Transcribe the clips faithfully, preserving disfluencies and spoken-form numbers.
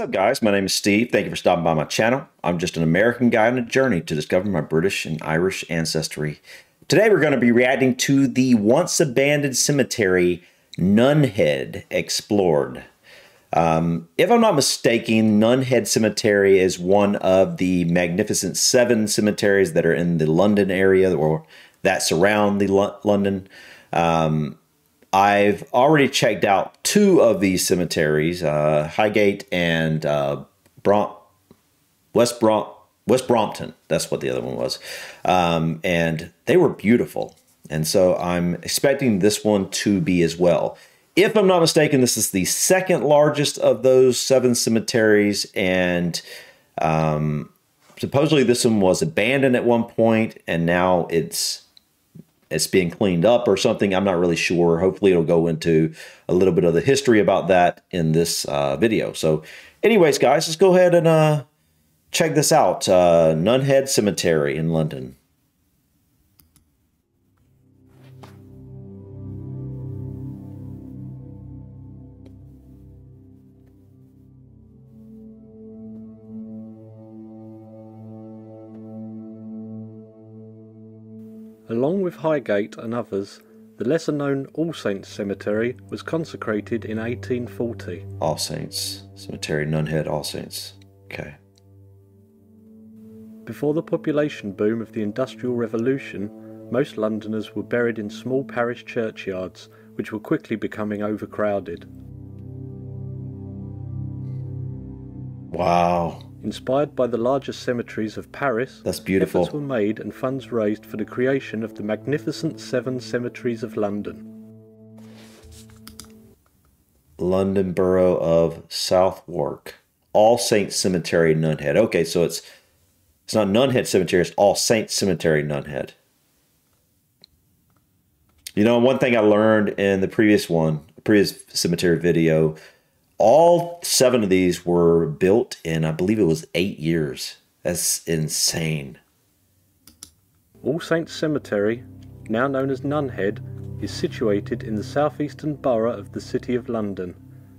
What's up, guys? My name is Steve. Thank you for stopping by my channel. I'm just an American guy on a journey to discover my British and Irish ancestry. Today we're going to be reacting to the once abandoned cemetery Nunhead explored. Um, if I'm not mistaken, Nunhead Cemetery is one of the Magnificent Seven cemeteries that are in the London area or that surround the Lo- London. Um, I've already checked out two of these cemeteries, uh, Highgate and uh, Brom West, Brom West Brompton. That's what the other one was. Um, and they were beautiful. And so I'm expecting this one to be as well. If I'm not mistaken, this is the second largest of those seven cemeteries. And um, supposedly this one was abandoned at one point, and now it's... it's being cleaned up or something. I'm not really sure. Hopefully it'll go into a little bit of the history about that in this uh, video. So anyways, guys, let's go ahead and uh, check this out. Uh, Nunhead Cemetery in London. Along with Highgate and others, the lesser-known All Saints Cemetery was consecrated in eighteen forty. All Saints Cemetery, Nunhead, All Saints. Okay. Before the population boom of the Industrial Revolution, most Londoners were buried in small parish churchyards, which were quickly becoming overcrowded. Wow. Inspired by the larger cemeteries of Paris, That's beautiful. efforts were made and funds raised for the creation of the Magnificent Seven Cemeteries of London. London Borough of Southwark. All Saints Cemetery, Nunhead. Okay, so it's it's not Nunhead Cemetery, it's All Saints Cemetery, Nunhead. You know, one thing I learned in the previous one, the previous cemetery video, all seven of these were built in, I believe it was eight years. That's insane. All Saints Cemetery, now known as Nunhead, is situated in the southeastern borough of the City of London,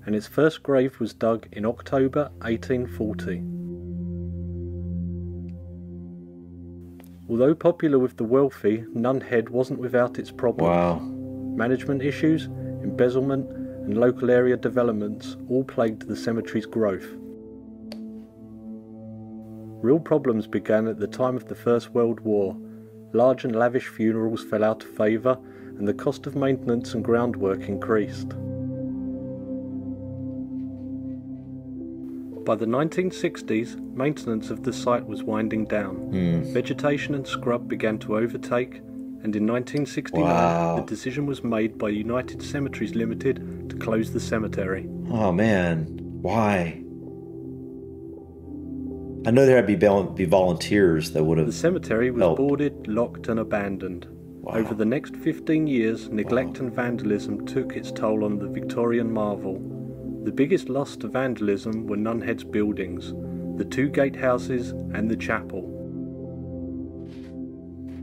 and its first grave was dug in October eighteen forty. Although popular with the wealthy, Nunhead wasn't without its problems. Wow. Management issues, embezzlement, and local area developments all plagued the cemetery's growth. Real problems began at the time of the First World War. Large and lavish funerals fell out of favour, and the cost of maintenance and groundwork increased. By the nineteen sixties, maintenance of the site was winding down. Mm. Vegetation and scrub began to overtake, and in nineteen sixty-nine, wow. the decision was made by United Cemeteries Limited to close the cemetery. Oh man, why? I know there'd be be volunteers that would have. The cemetery was helped. boarded, locked, and abandoned. Wow. Over the next fifteen years, neglect wow. and vandalism took its toll on the Victorian marvel. The biggest loss to vandalism were Nunhead's buildings, the two gatehouses, and the chapel.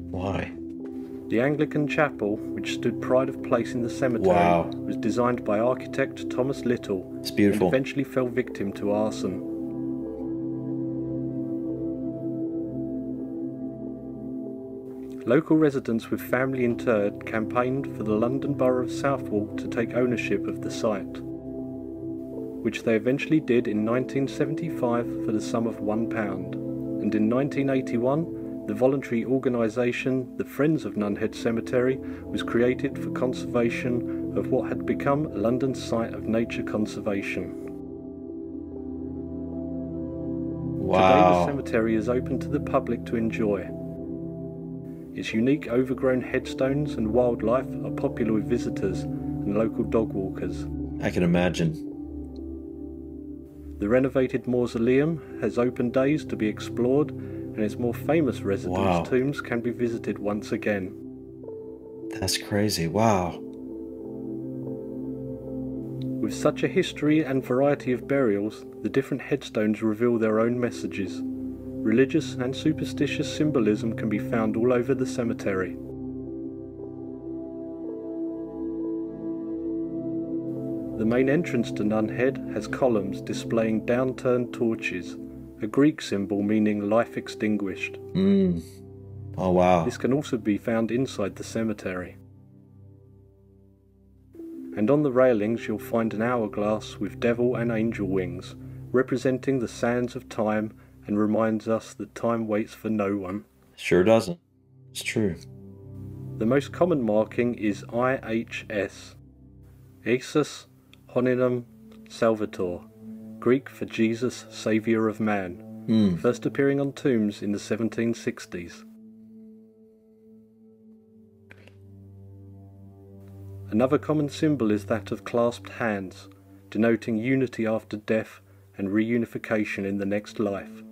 Why? The Anglican chapel, which stood pride of place in the cemetery, wow. was designed by architect Thomas Little and eventually fell victim to arson. Local residents with family interred campaigned for the London Borough of Southwark to take ownership of the site, which they eventually did in nineteen seventy-five for the sum of one pound, and in nineteen eighty-one, the voluntary organisation, the Friends of Nunhead Cemetery, was created for conservation of what had become London's site of nature conservation. Wow. Today the cemetery is open to the public to enjoy. Its unique overgrown headstones and wildlife are popular with visitors and local dog walkers. I can imagine. The renovated mausoleum has open days to be explored, and its more famous residents' wow. tombs can be visited once again. That's crazy, wow. With such a history and variety of burials, the different headstones reveal their own messages. Religious and superstitious symbolism can be found all over the cemetery. The main entrance to Nunhead has columns displaying downturned torches, a Greek symbol meaning life extinguished. Mm. Oh wow. This can also be found inside the cemetery. And on the railings you'll find an hourglass with devil and angel wings, representing the sands of time and reminds us that time waits for no one. Sure doesn't. It's true. The most common marking is I H S, Iesus Hominum Salvator, Greek for Jesus, Saviour of Man, mm. first appearing on tombs in the seventeen sixties. Another common symbol is that of clasped hands, denoting unity after death and reunification in the next life.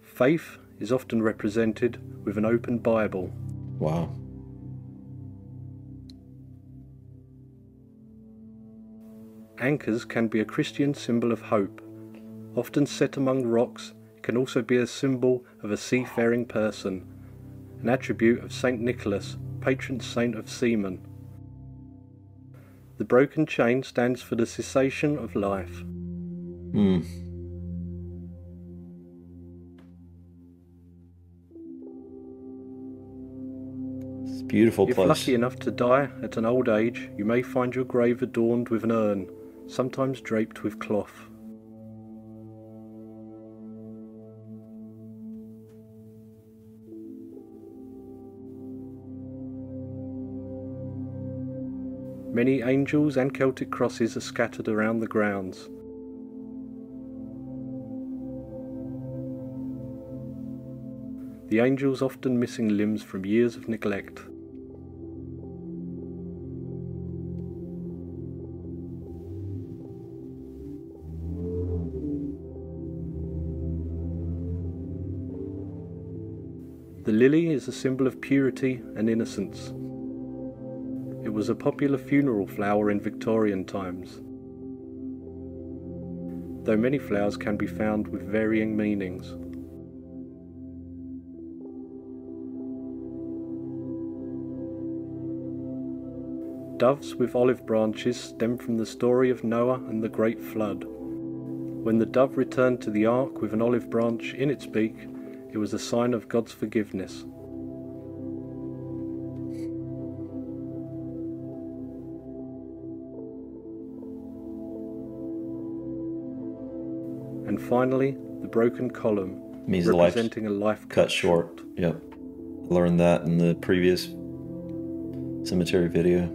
Faith is often represented with an open Bible. Wow. Anchors can be a Christian symbol of hope, often set among rocks. Can also be a symbol of a seafaring person, an attribute of Saint Nicholas, patron saint of seamen. The broken chain stands for the cessation of life. Mm. It's a beautiful place. If lucky enough to die at an old age, you may find your grave adorned with an urn, sometimes draped with cloth. Many angels and Celtic crosses are scattered around the grounds. The angels often missing limbs from years of neglect. The lily is a symbol of purity and innocence. It was a popular funeral flower in Victorian times, though many flowers can be found with varying meanings. Doves with olive branches stem from the story of Noah and the Great Flood. When the dove returned to the ark with an olive branch in its beak, it was a sign of God's forgiveness. And finally, the broken column, means representing life a life cut, cut short. short. Yep, learned that in the previous cemetery video.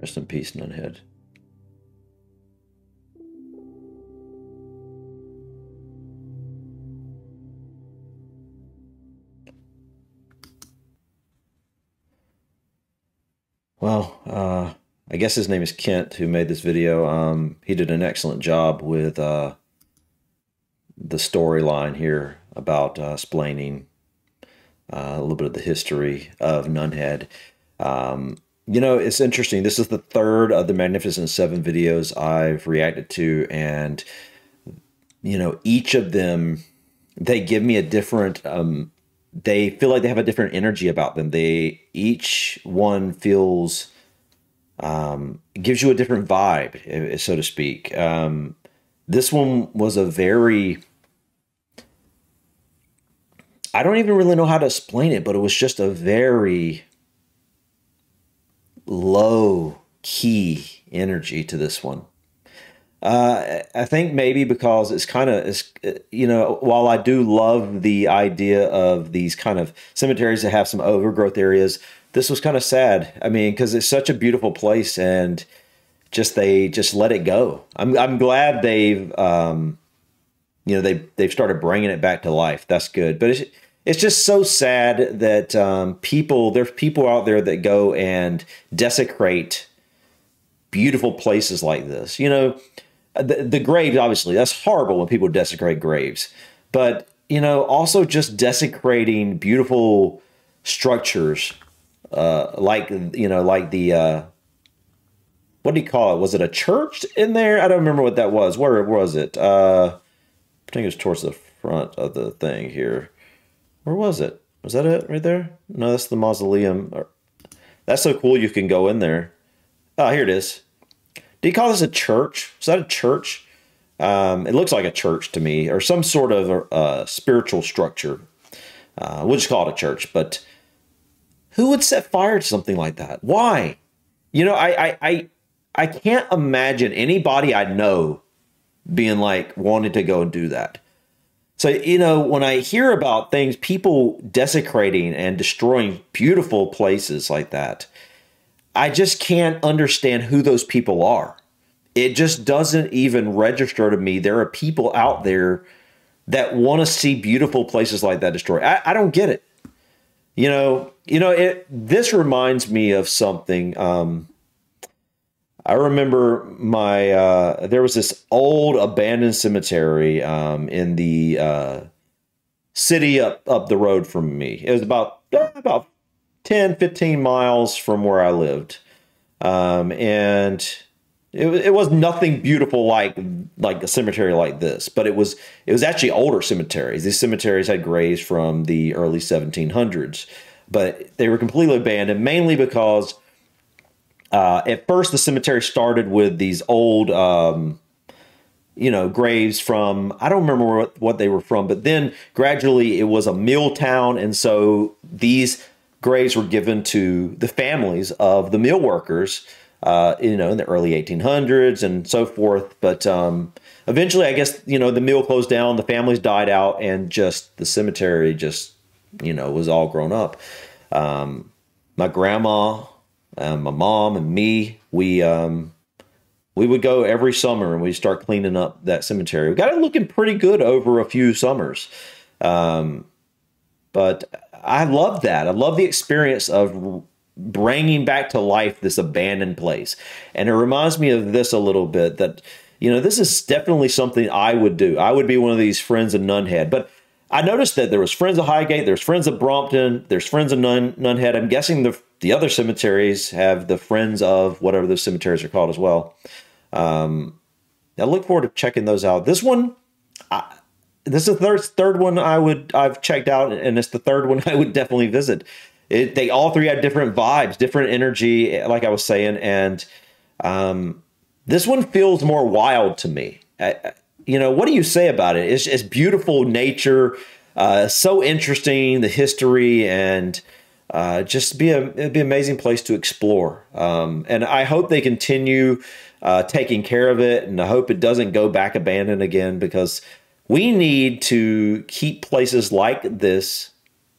Rest in peace, Nunhead. Well, uh, I guess his name is Kent, who made this video. Um, he did an excellent job with uh, the storyline here about uh, explaining uh, a little bit of the history of Nunhead. Um, You know, it's interesting. This is the third of the Magnificent Seven videos I've reacted to, and, you know, each of them, they give me a different, um, they feel like they have a different energy about them. They, each one feels, um, gives you a different vibe, so to speak. Um, this one was a very, I don't even really know how to explain it, but it was just a very low key energy to this one. Uh, I think maybe because it's kind of, it's, you know, while I do love the idea of these kind of cemeteries that have some overgrowth areas, this was kind of sad. I mean, because it's such a beautiful place, and just they just let it go. I'm I'm glad they've um, you know, they they've started bringing it back to life. That's good, but it's it's just so sad that um, people there's people out there that go and desecrate beautiful places like this. You know. The, the graves, obviously, that's horrible when people desecrate graves. But, you know, also just desecrating beautiful structures, uh, like, you know, like the, uh, what do you call it? Was it a church in there? I don't remember what that was. Where was it? Uh, I think it was towards the front of the thing here. Where was it? Was that it right there? No, that's the mausoleum. That's so cool you can go in there. Oh, here it is. Do you call this a church? Is that a church? Um, it looks like a church to me, or some sort of a, a spiritual structure. Uh, we'll just call it a church. But who would set fire to something like that? Why? You know, I, I, I, I can't imagine anybody I know being like wanting to go and do that. So, you know, when I hear about things, people desecrating and destroying beautiful places like that, I just can't understand who those people are. It just doesn't even register to me. There are people out there that want to see beautiful places like that destroyed. I, I don't get it. You know, you know. It, this reminds me of something. Um, I remember my uh, there was this old abandoned cemetery um, in the uh, city up up the road from me. It was about about. ten, fifteen miles from where I lived. Um, and it, it was nothing beautiful like like a cemetery like this, but it was it was actually older cemeteries. These cemeteries had graves from the early seventeen hundreds, but they were completely abandoned, mainly because uh, at first the cemetery started with these old, um, you know, graves from, I don't remember what, what they were from, but then gradually it was a mill town, and so these graves were given to the families of the mill workers, uh, you know, in the early eighteen hundreds and so forth. But um, eventually, I guess, you know, the mill closed down, the families died out, and just the cemetery just, you know, was all grown up. Um, my grandma, and my mom, and me, we um, we would go every summer and we'd start cleaning up that cemetery. We got it looking pretty good over a few summers. Um, but I love that. I love the experience of bringing back to life this abandoned place. And it reminds me of this a little bit, that, you know, this is definitely something I would do. I would be one of these Friends of Nunhead. But I noticed that there was Friends of Highgate, there's Friends of Brompton, there's Friends of Nun Nunhead. I'm guessing the, the other cemeteries have the Friends of whatever those cemeteries are called as well. Um, I look forward to checking those out. This one, I... This is the third, third one I would, I've checked out, and it's the third one I would definitely visit. It, they all three had different vibes, different energy, like I was saying, and um, this one feels more wild to me. I, you know, what do you say about it? It's, it's beautiful nature, uh, so interesting, the history, and uh, just be a it'd be an amazing place to explore. Um, and I hope they continue uh, taking care of it, and I hope it doesn't go back abandoned again, because we need to keep places like this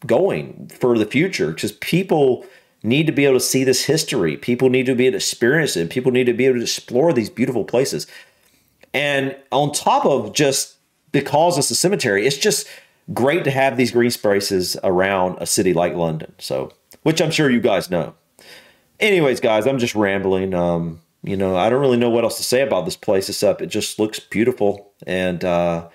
going for the future, because people need to be able to see this history. People need to be able to experience it. People need to be able to explore these beautiful places. And on top of just because it's a cemetery, it's just great to have these green spaces around a city like London. So, which I'm sure you guys know. Anyways, guys, I'm just rambling. Um, you know, I don't really know what else to say about this place except it just looks beautiful, and uh,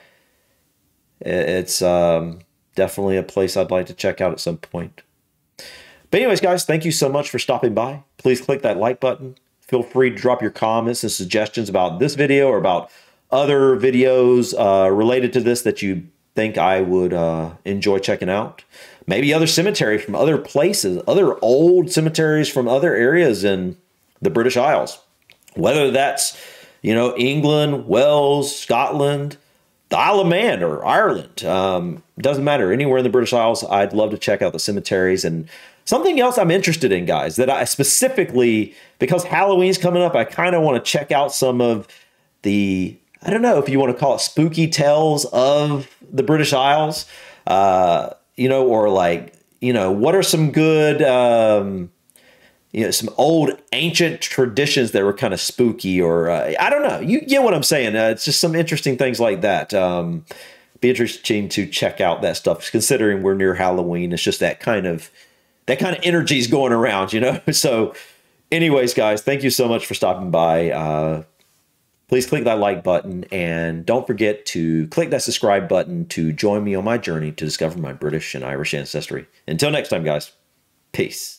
it's um, definitely a place I'd like to check out at some point. But anyways, guys, thank you so much for stopping by. Please click that like button. Feel free to drop your comments and suggestions about this video or about other videos uh, related to this that you think I would uh, enjoy checking out. Maybe other cemeteries from other places, other old cemeteries from other areas in the British Isles. Whether that's, you know, England, Wales, Scotland, the Isle of Man, or Ireland, um, doesn't matter. Anywhere in the British Isles, I'd love to check out the cemeteries and Something else I'm interested in, guys, that I specifically, because Halloween's coming up, I kind of want to check out some of the, I don't know if you want to call it spooky tales of the British Isles, uh, you know, or like, you know, what are some good, um, you know, some old ancient traditions that were kind of spooky, or uh, I don't know. You get what I'm saying. Uh, it's just some interesting things like that. Um, be interesting to check out that stuff, considering we're near Halloween. It's just that kind of, that kind of energy is going around, you know? So anyways, guys, thank you so much for stopping by. Uh, Please click that like button, and don't forget to click that subscribe button to join me on my journey to discover my British and Irish ancestry. Until next time, guys, peace.